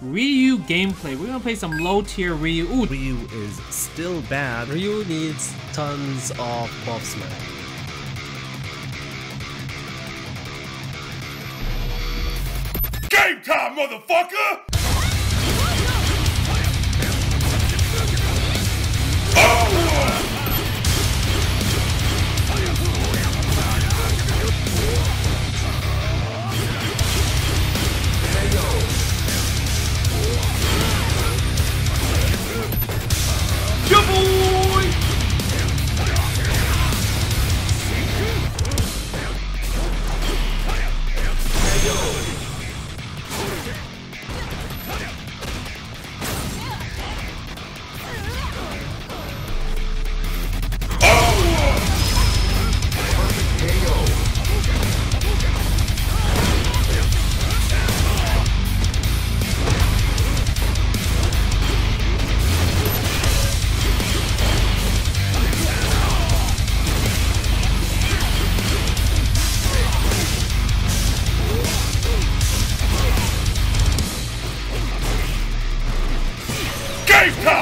Ryu gameplay. We're gonna play some low tier Ryu. Ooh. Ryu is still bad. Ryu needs tons of buffs, man. Game time, motherfucker!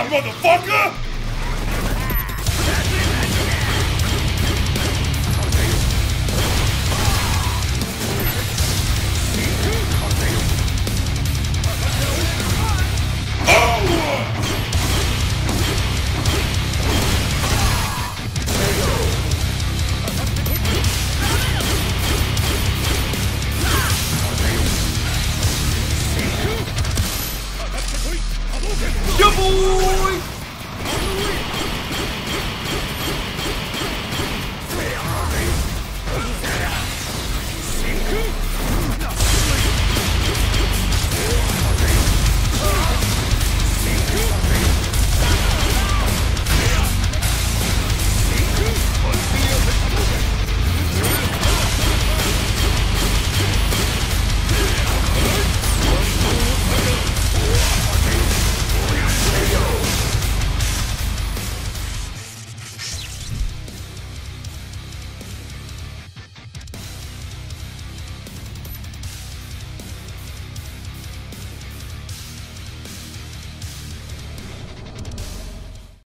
Motherfucker!